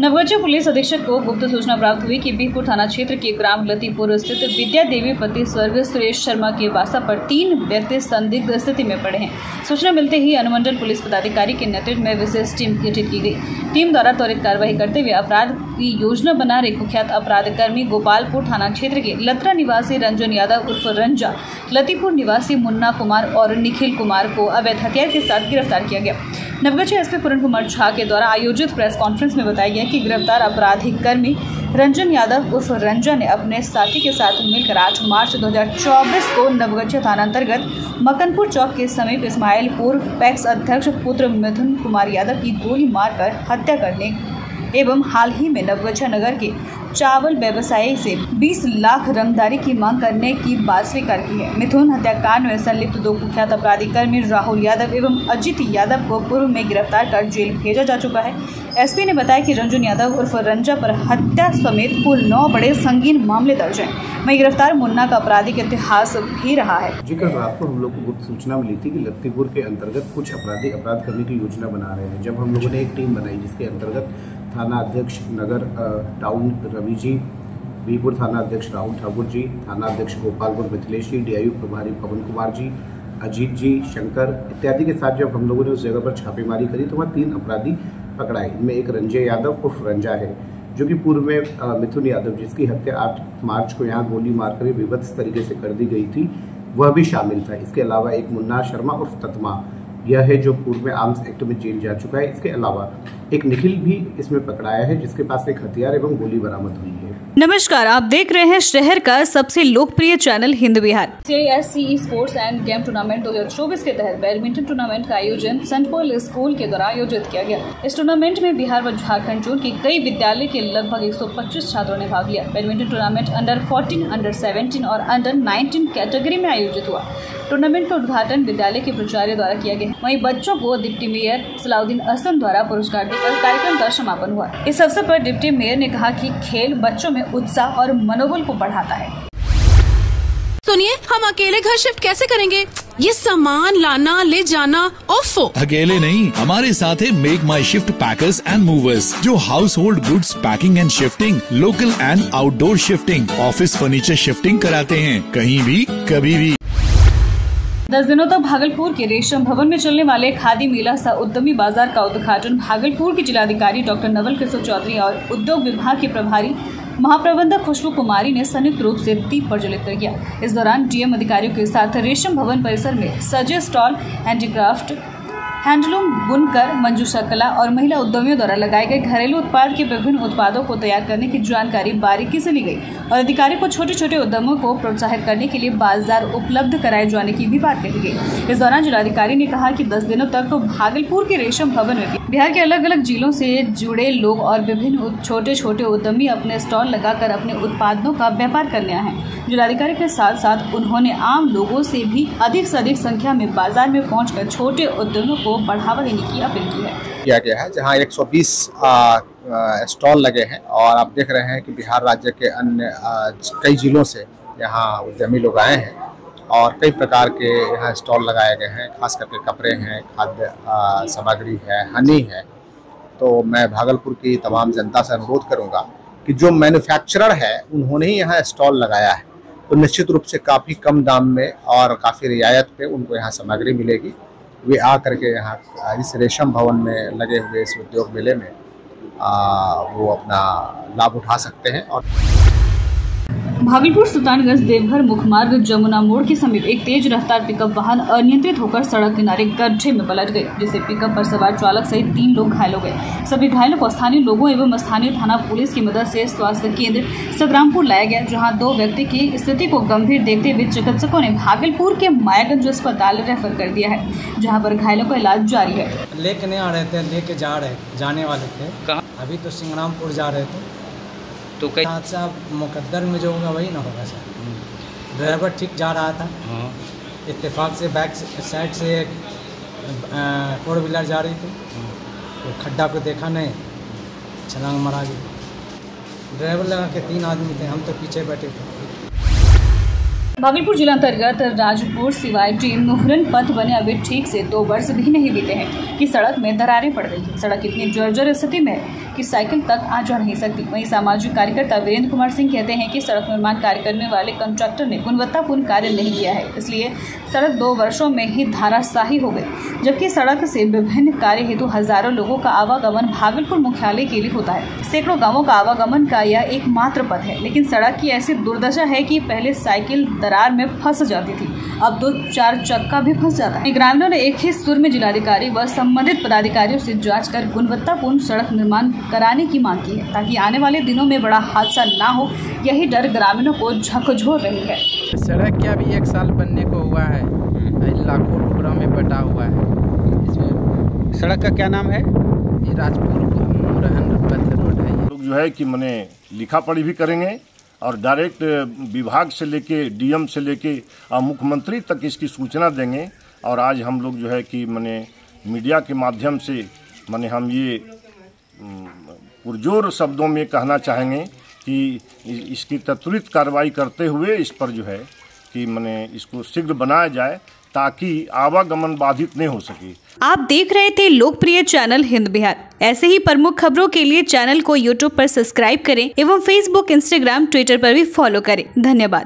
नवगजा police अधीक्षक को गुप्त सूचना प्राप्त हुई कि बीहपुर थाना क्षेत्र के ग्राम लत्तीपुर स्थित विद्या देवी पति स्वर्गीय सुरेश शर्मा के वासा पर 3 व्यक्ति संदिग्ध स्थिति में पड़े हैं। सूचना मिलते ही अनुमंडल पुलिस पदाधिकारी के नेतृत्व में विशेष टीम गठित की गई। टीम द्वारा त्वरित कार्रवाई करते हुए अपराध की योजना बना रहे कुख्यात अपराधकर्मी गोपालपुर थाना क्षेत्र के लतरा निवासी रंजन यादव उर्फ रंजा, लत्तीपुर निवासी मुन्ना कुमार और निखिल कुमार को अवैध हथियार के साथ गिरफ्तार किया गया। नवगछा एसपी करण कुमार झा के द्वारा आयोजित प्रेस कॉन्फ्रेंस में बताया गया कि गिरफ्तार आपराधिक कर्मी रंजन यादव उर्फ रंजा ने अपने साथी के साथ मिलकर 8 मार्च 2024 को नवगछा थाना अंतर्गत मकनपुर चौक के समीप इसमाइलपुर पैक्स अध्यक्ष पुत्र मिथुन कुमार यादव की गोली मारकर हत्या करने एवं हाल ही में नवगछा नगर के चावल व्यवसायी से 20 लाख रमदारी की मांग करने की बात स्वीकार की है। मिथुन हत्याकांड में संलिप्त 2 कुख्यात अपराधी कर्मी राहुल यादव एवं अजित यादव को पूर्व में गिरफ्तार कर जेल भेजा जा चुका है। एसपी ने बताया कि रंजन यादव उर्फ रंजा पर हत्या समेत कुल 9 बड़े संगीन मामले दर्ज हैं। वहीं गिरफ्तार मुन्ना का आपराधिक इतिहास भी रहा है। जिक्र रात को हम लोग को गुप्त सूचना मिली थी कि लत्तीपुर के अंतर्गत कुछ अपराधी अपराध करने की योजना बना रहे हैं। जब हम लोगों ने एक टीम बनाई जिसके अंतर्गत थाना अध्यक्ष नगर टाउन रवि जी, बीरपुर थाना अध्यक्ष राहुल ठाकुर जी, थाना अध्यक्ष गोपालपुर मिथिलेश जी, DIU प्रभारी पवन कुमार जी, अजित जी, शंकर इत्यादि के साथ जब हम लोगों ने उस जगह पर छापेमारी करी तो वहाँ 3 अपराधी पकड़ाए। इनमें एक रंजय यादव उर्फ रंजा है जो कि पूर्व में मिथुन यादव जिसकी हत्या 8 मार्च को यहाँ गोली मारकर विभत्स तरीके से कर दी गई थी वह भी शामिल था। इसके अलावा एक मुन्ना शर्मा उर्फ तत्मा यह है जो पूर्व में आर्म्स एक्ट में जेल जा चुका है। इसके अलावा एक निखिल भी इसमें पकड़ाया है जिसके पास एक हथियार एवं गोली बरामद हुई है। नमस्कार, आप देख रहे हैं शहर का सबसे लोकप्रिय channel Hind Bihar. JSCE sports and game tournament 2024 के तहत बैडमिंटन टूर्नामेंट का आयोजन सेंट पॉल स्कूल के द्वारा आयोजित किया गया। इस टूर्नामेंट में बिहार व झारखंड जोन के कई विद्यालय के लगभग 125 छात्रों ने भाग लिया। बैडमिंटन टूर्नामेंट अंडर 14, अंडर 17 और अंडर 19 कैटेगरी में आयोजित हुआ। टूर्नामेंट का उद्घाटन विद्यालय के प्राचार्य द्वारा किया गया। वहीं बच्चों को डिप्टी मेयर सलाउद्दीन हसन द्वारा पुरस्कार देकर कार्यक्रम का समापन हुआ। इस अवसर पर डिप्टी मेयर ने कहा कि खेल बच्चों में उत्साह और मनोबल को बढ़ाता है। सुनिए, हम अकेले घर शिफ्ट कैसे करेंगे? ये सामान लाना ले जाना ओफो। अकेले नहीं, हमारे साथ है Make My Shift packers and movers जो household goods packing and shifting, local and outdoor shifting, office furniture shifting कराते हैं, कहीं भी कभी भी। 10 दिनों तक भागलपुर के रेशम भवन में चलने वाले खादी मेला सह उद्यमी बाजार का उद्घाटन भागलपुर के जिलाधिकारी डॉक्टर नवल किशोर चौधरी और उद्योग विभाग के प्रभारी महाप्रबंधक खुशबू कुमारी ने संयुक्त रूप से दीप प्रज्वलित कर किया। इस दौरान डीएम अधिकारियों के साथ रेशम भवन परिसर में सजे स्टॉल, हैंडीक्राफ्ट, हैंडलूम, बुनकर, मंजूषा कला और महिला उद्यमियों द्वारा लगाए गए घरेलू उत्पाद के विभिन्न उत्पादों को तैयार करने की जानकारी बारीकी से ली गई और अधिकारी को छोटे छोटे उद्यमों को प्रोत्साहित करने के लिए बाजार उपलब्ध कराए जाने की भी बात कही गई। इस दौरान जिलाधिकारी ने कहा कि 10 दिनों तक भागलपुर के रेशम भवन में बिहार के अलग अलग जिलों से जुड़े लोग और विभिन्न छोटे छोटे उद्यमी अपने स्टॉल लगाकर अपने उत्पादों का व्यापार करने आए हैं। जिलाधिकारी के साथ साथ उन्होंने आम लोगों से अधिक संख्या में बाजार में पहुँचकर छोटे उद्यमों को बढ़ावा देने की अपील की है। किया गया है जहां 120 स्टॉल लगे हैं और आप देख रहे हैं कि बिहार राज्य के अन्य कई जिलों से यहां उद्यमी लोग आए हैं और कई प्रकार के यहां स्टॉल लगाए गए हैं। खास करके कपड़े हैं, खाद्य सामग्री है, हनी है। तो मैं भागलपुर की तमाम जनता से अनुरोध करूंगा कि जो मैन्युफैक्चरर है उन्होंने ही यहाँ स्टॉल लगाया है तो निश्चित रूप से काफ़ी कम दाम में और काफ़ी रियायत पे उनको यहाँ सामग्री मिलेगी। वे आ करके यहाँ इस रेशम भवन में लगे हुए इस उद्योग मेले में वो अपना लाभ उठा सकते हैं। और भागलपुर सुल्तानगंज देवघर मुखमार्ग जमुना मोड़ के समीप एक तेज रफ्तार पिकअप वाहन अनियंत्रित होकर सड़क किनारे गड्ढे में पलट गई, जिससे पिकअप पर सवार चालक सहित 3 लोग घायल हो गए। सभी घायलों को स्थानीय लोगों एवं स्थानीय थाना पुलिस की मदद से स्वास्थ्य केंद्र सिंगरामपुर लाया गया, जहां 2 व्यक्ति की स्थिति को गंभीर देखते हुए चिकित्सकों ने भागलपुर के मायागंज अस्पताल रेफर कर दिया है, जहाँ पर घायलों का इलाज जारी है। लेके नहीं आ रहे थे, लेके जाने वाले थे। कहाँ? अभी तो सिंगरामपुर जा रहे थे तो कई हादसा मुकद्दर में जो होगा वही ना होगा सर। ड्राइवर ठीक जा रहा था, इत्तेफाक से बैक साइड से 4 व्हीलर जा रही थी, तो खड्डा को देखा नहीं, छलांग मारा गया। ड्राइवर लगा के 3 आदमी थे, हम तो पीछे बैठे थे। भागलपुर जिला अंतर्गत राजपुर सिवाय टीम मुहरन पथ बने अभी ठीक से 2 वर्ष भी नहीं बीते हैं कि सड़क में दरारें पड़ गई। सड़क इतनी जर्जर स्थिति में की साइकिल तक आ जा नहीं सकती। वहीं सामाजिक कार्यकर्ता वीरेंद्र कुमार सिंह कहते हैं कि सड़क निर्माण कार्य करने वाले कॉन्ट्रैक्टर ने गुणवत्तापूर्ण कार्य नहीं किया है, इसलिए सड़क 2 वर्षों में ही धाराशाही हो गई, जबकि सड़क से विभिन्न कार्य हेतु हजारों लोगों का आवागमन भागलपुर मुख्यालय के लिए होता है। सैकड़ों गाँवों का आवागमन का यह एकमात्र पथ है, लेकिन सड़क की ऐसी दुर्दशा है कि पहले साइकिल दरार में फंस जाती थी, अब 2-4 चक्का भी फंस जाता है। ग्रामीणों ने एक ही सुर में जिलाधिकारी व संबंधित पदाधिकारियों से जांच कर गुणवत्तापूर्ण सड़क निर्माण कराने की मांग की है, ताकि आने वाले दिनों में बड़ा हादसा ना हो। यही डर ग्रामीणों को झकझोर रही है। सड़क क्या भी 1 साल बनने को हुआ है, लाखों टुकड़ों में बटा हुआ है। इसमें सड़क का क्या नाम है? ये राजपुर रोड है। लोग जो है कि मैंने लिखा पढ़ी भी करेंगे और डायरेक्ट विभाग से लेके डीएम से लेके और मुख्यमंत्री तक इसकी सूचना देंगे। और आज हम लोग जो है कि मैंने मीडिया के माध्यम से मैंने हम ये पुरजोर शब्दों में कहना चाहेंगे कि इसकी त्वरित कार्रवाई करते हुए इस पर जो है कि मैंने इसको शीघ्र बनाया जाए ताकि आवागमन बाधित नहीं हो सके। आप देख रहे थे लोकप्रिय चैनल हिंद बिहार। ऐसे ही प्रमुख खबरों के लिए चैनल को यूट्यूब पर सब्सक्राइब करें एवं फेसबुक, इंस्टाग्राम, ट्विटर पर भी फॉलो करें। धन्यवाद।